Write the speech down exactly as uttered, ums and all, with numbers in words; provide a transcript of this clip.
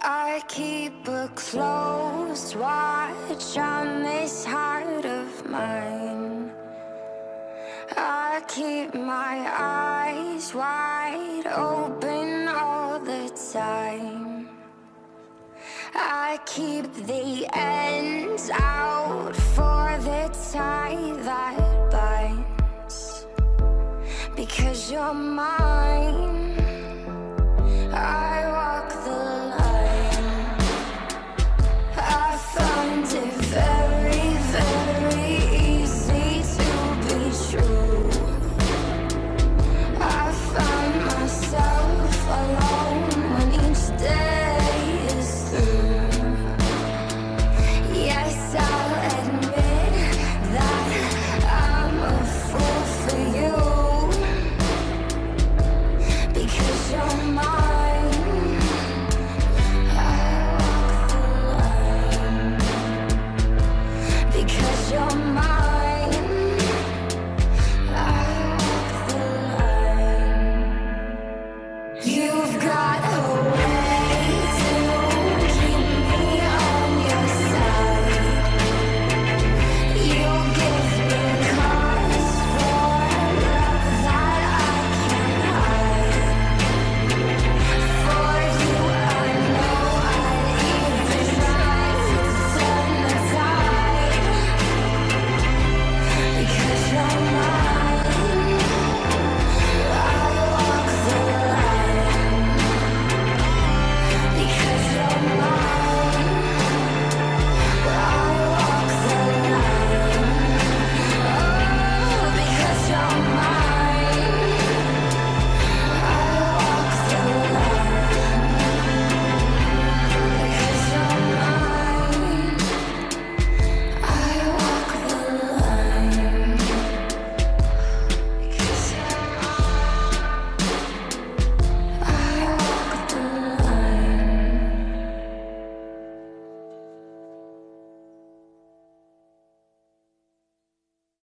I keep a close watch on this heart of mine. I keep my eyes wide open all the time. I keep the ends out for the tie that binds, because you're mine.